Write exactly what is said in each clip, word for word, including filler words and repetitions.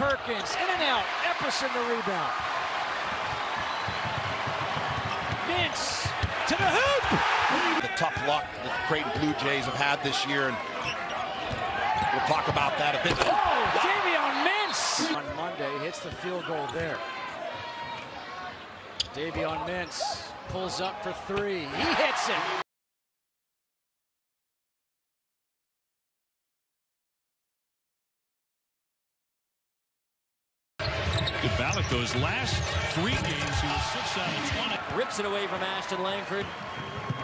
Perkins, in and out, Epperson the rebound. Mintz to the hoop! The tough luck the Creighton Blue Jays have had this year, and we'll talk about that a bit. Oh, wow. Davion Mintz! On Monday, hits the field goal there. Davion Mintz pulls up for three, he hits it! Balik, those last three games, he was six out of twenty. Rips it away from Ashton Langford.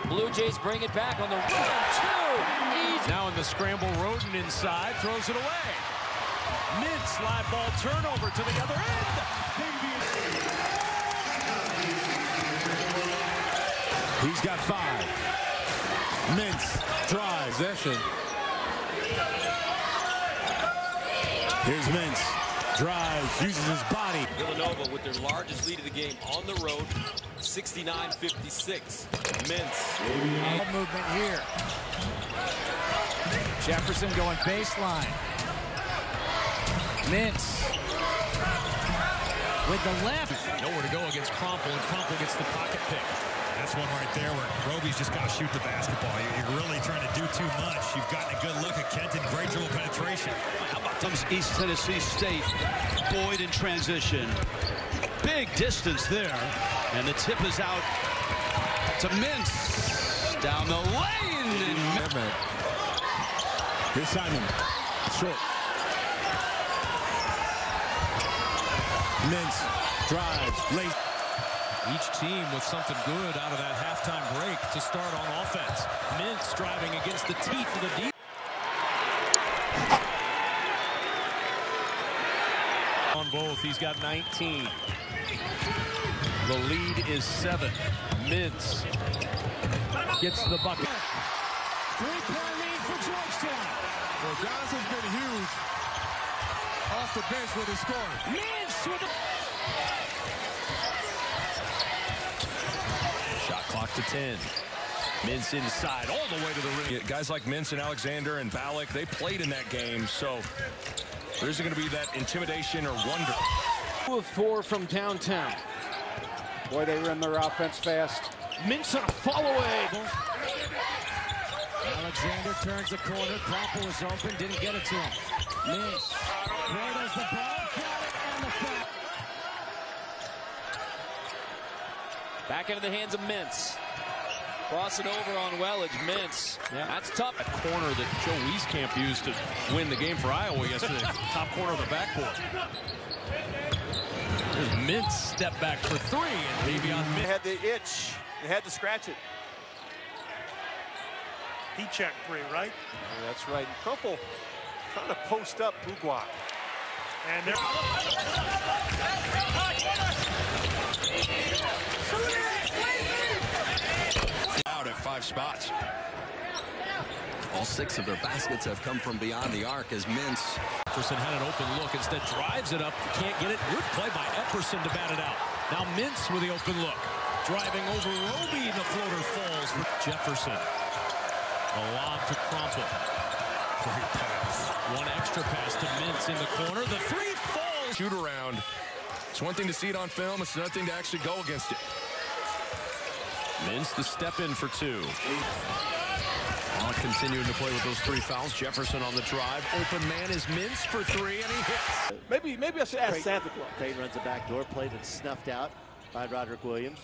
Blue Jays bring it back on the one, two. Easy. Now in the scramble, Roden inside, throws it away. Mintz, live ball turnover to the other end. He's got five. Mintz drives, Ashton. Here's Mintz. Drives, uses his body. Villanova with their largest lead of the game on the road, sixty-nine fifty-six. Mintz. Yeah. Movement here. Jefferson going baseline. Mintz with the left. Nowhere to go against Cromple, and Cromple gets the pocket pick. That's one right there where Roby's just got to shoot the basketball. You're really trying to do too much. You've gotten a good look at Kenton. Great dribble penetration. How about comes East Tennessee State. Boyd in transition. Big distance there. And the tip is out to Mintz. Down the lane. And here's Simon. Short. Mintz drives late. Each team with something good out of that halftime break to start on offense. Mintz driving against the teeth of the defense. On both, he's got nineteen. The lead is seven. Mintz gets the bucket. Three-point lead for Georgetown. Well, guys has been huge off the bench with his scoring. Mintz with the... to ten. Mintz inside all the way to the rim. Yeah, guys like Mintz and Alexander and Balik, they played in that game, so there isn't going to be that intimidation or wonder. Two of four from downtown. Boy, they run their offense fast. Mintz on a fall away. Alexander turns the corner. Cromple is open, didn't get it to him. Mintz, where does the ball go? And the foul. Back into the hands of Mintz. Crossing over on Wellage. Mintz. Yeah. That's tough. That corner that Joe Wieskamp used to win the game for Iowa yesterday. Top corner of the backboard. There's Mintz step back for three. And Davion Mintz. They had the itch. They had to scratch it. He checked three, right? Yeah, that's right. Kruppel trying to post up Bugwak. And they're... out at five spots. All six of their baskets have come from beyond the arc as Mintz. Epperson had an open look, instead drives it up, can't get it. Good play by Epperson to bat it out. Now Mintz with the open look. Driving over Roby, the floater falls. Jefferson. A lob to Cromple. Great pass. One extra pass to Mintz in the corner. The three falls. Shoot around. It's one thing to see it on film, it's another thing to actually go against it. Mintz the step in for two. All continuing to play with those three fouls. Jefferson on the drive. Open man is Mintz for three, and he hits. Maybe, maybe I should ask Santa Claus. Thane runs a backdoor play that's snuffed out by Roderick Williams.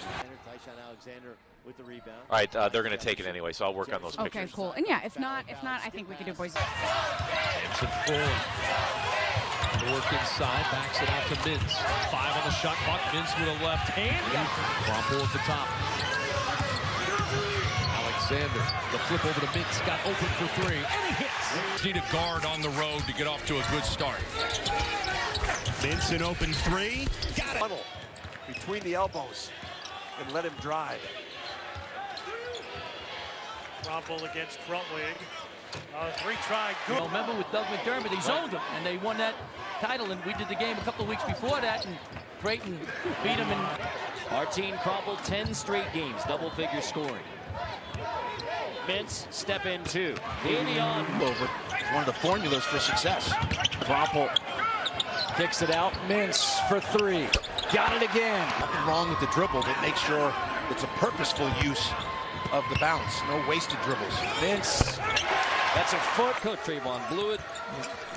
Ty-Shon Alexander with the rebound. All right, uh, they're going to take it anyway, so I'll work on those okay, pictures. Okay, cool. And yeah, if not, if not, I think we can do boys. Jefferson forward. Work inside, backs it out to Mintz. Five on the shot clock. Mintz with a left hand. Cromple at the top. Alexander, the flip over to Mintz, got open for three, and he hits. Need a guard on the road to get off to a good start. Mintz an open three. Got it. Funnel between the elbows. And let him drive. Cromple against Crumpwig. Uh, three try good. Well, remember with Doug McDermott, he zoned him, and they won that title. And we did the game a couple of weeks before that, and Creighton beat him. And Martine Cromple, ten straight games, double figure scoring. Mintz step in two. Davion over. one of the formulas for success. Cromple kicks it out. Mintz for three. Got it again. Nothing wrong with the dribble, but make sure it's a purposeful use of the bounce. No wasted dribbles. Mintz. That's a foot. Coach Trayvon blew it.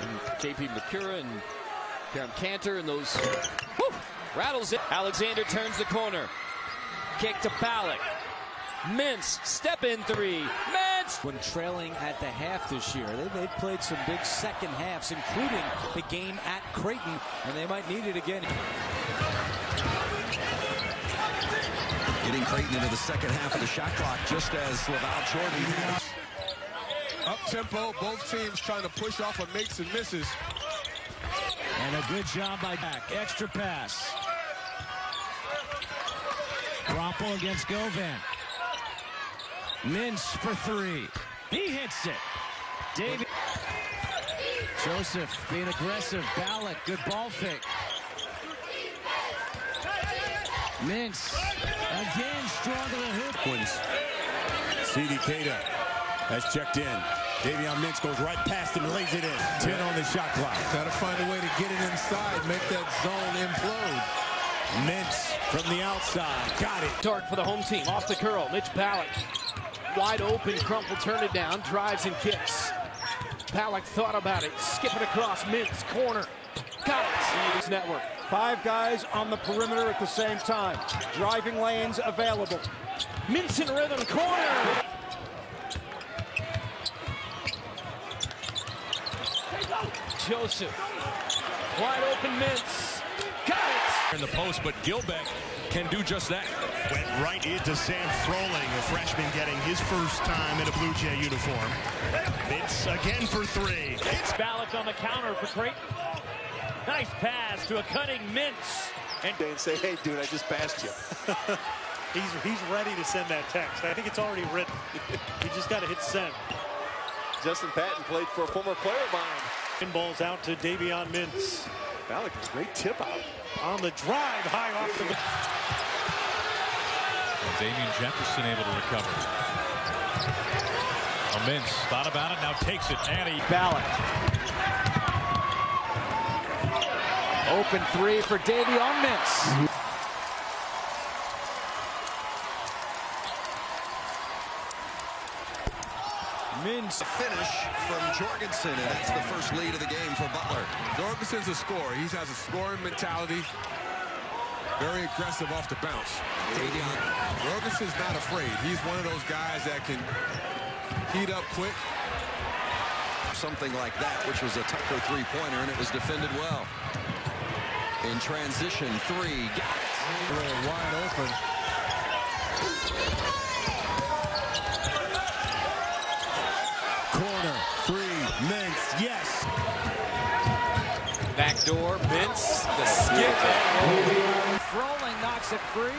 And J P. McCura and Cam Cantor and those. Woo, rattles it. Alexander turns the corner. Kick to Balik. Mintz, step in three. Mintz! When trailing at the half this year, they, they've played some big second halves, including the game at Creighton, and they might need it again. Getting Creighton into the second half of the shot clock, just as LaValle Jordan. Up-tempo, both teams trying to push off of makes and misses. And a good job by Back. Extra pass. Cromple against Govan. Mintz for three. He hits it. David. Joseph being aggressive. Balik, good ball fake. Mintz again strong to the hoop. C D Kata has checked in. Davion Mintz goes right past him and lays it in. ten on the shot clock. Gotta find a way to get it inside, make that zone implode. Mintz from the outside, got it. Start for the home team, off the curl, Mitch Balik. Wide open, Crumple turned it down, drives and kicks. Balik thought about it, skipping across, Mintz, corner, got it. This network. Five guys on the perimeter at the same time. Driving lanes available. Mintz in rhythm, corner. Joseph, wide open Mintz, got it. In the post, but Gilbeck can do just that. Went right into Sam Froehling, a freshman getting his first time in a Blue Jay uniform. Mintz again for three. It's Balik on the counter for Creighton. Nice pass to a cutting Mintz. And they say, hey, dude, I just passed you. he's, he's ready to send that text. I think it's already written. You just got to hit send. Justin Patton played for a former player of mine. And balls out to Davion Mintz. Balik, great tip out. On the drive, high off the... And Damian Jefferson able to recover. Mintz thought about it, now takes it. Annie Balik. Open three for Davion Mintz. Mintz finish from Jorgensen, and that's the first lead of the game for Butler. Jorgensen's a scorer. He has a scoring mentality. Very aggressive off the bounce. Davion. Jorgensen's not afraid. He's one of those guys that can heat up quick. Something like that, which was a Tucker three-pointer, and it was defended well. In transition, three. Got it. Really wide open. Yes. Backdoor, Mintz, the skip. Froehling knocks it free,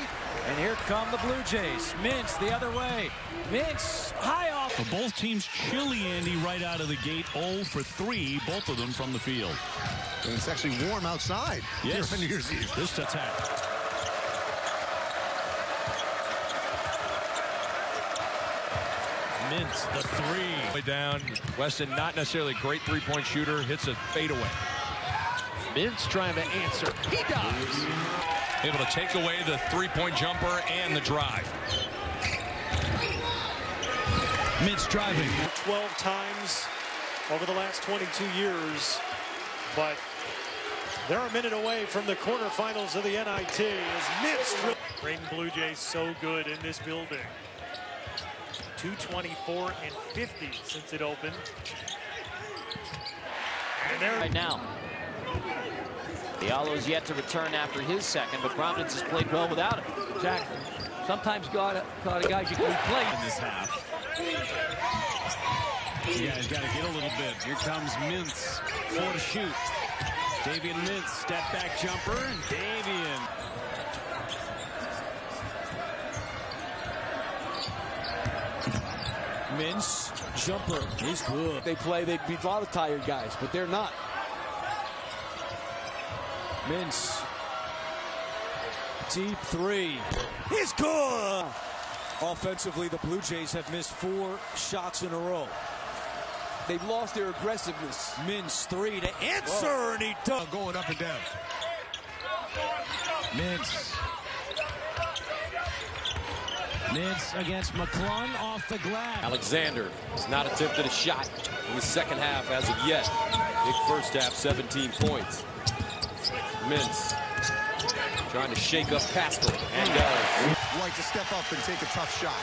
and here come the Blue Jays. Mintz the other way. Mintz high off. For both teams, chilly, Andy, right out of the gate. oh for three, both of them from the field. And it's actually warm outside. Yes. Here on New Year's Eve. This attack. Mintz, the three. Way down. Weston, not necessarily a great three-point shooter, hits a fadeaway. Mintz trying to answer. He does. Able to take away the three-point jumper and the drive. Mintz driving. twelve times over the last twenty-two years, but they're a minute away from the quarterfinals of the N I T. As Mintz. Creighton Blue Jays so good in this building. two twenty-four and fifty since it opened. And there right now. Diallo's yet to return after his second, but Providence has played well without him. Exactly. Sometimes got a, got a guy you can play in this half. You guys got to get a little bit. Here comes Mintz for to shoot. Davion Mintz, step back jumper, and Davion. Mintz, jumper, he's good. They play, they'd be a lot of tired guys, but they're not. Mintz, deep three. He's good! Offensively, the Blue Jays have missed four shots in a row. They've lost their aggressiveness. Mintz three to answer, whoa, and he does. Going up and down. Mintz. Mintz against McClung off the glass. Alexander has not attempted a shot in the second half as of yet. Big first half, seventeen points. Mintz trying to shake up Pascal and does. Right to step up and take a tough shot.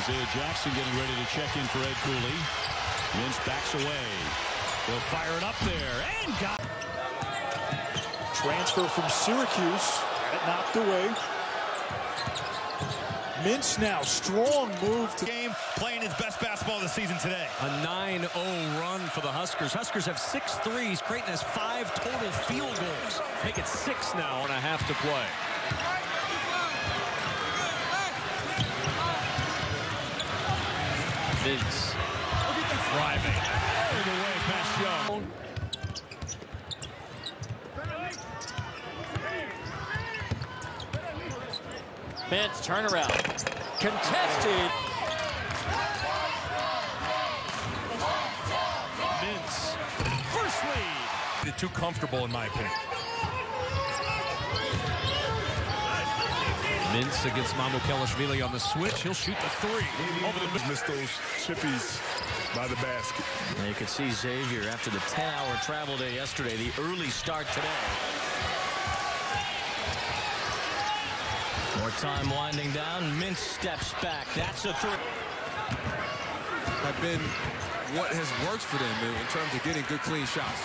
Isaiah Jackson getting ready to check in for Ed Cooley. Mintz backs away. He'll fire it up there and got it. Transfer from Syracuse. It knocked away. Mintz now, strong move to game, playing his best basketball of the season today. A nine oh run for the Huskers. Huskers have six threes. Creighton has five total field goals. Make it six now and a half to play. Mintz driving all the way past Young. Mintz turnaround. Contested. Mintz. First lead. They're too comfortable in my opinion. Mintz against Mamu Kelashvili on the switch. He'll shoot the three. Over the missed those chippies by the basket. Now you can see Xavier after the ten hour travel day yesterday, the early start today. More time winding down. Mintz steps back. That's a three. That's been what has worked for them in terms of getting good, clean shots.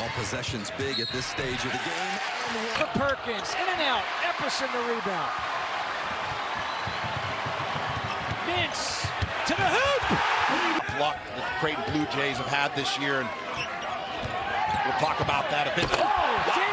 All possessions big at this stage of the game. The Perkins in and out. Epperson the rebound. Mintz to the hoop. Block the Creighton Blue Jays have had this year, and we'll talk about that a bit. Oh, wow.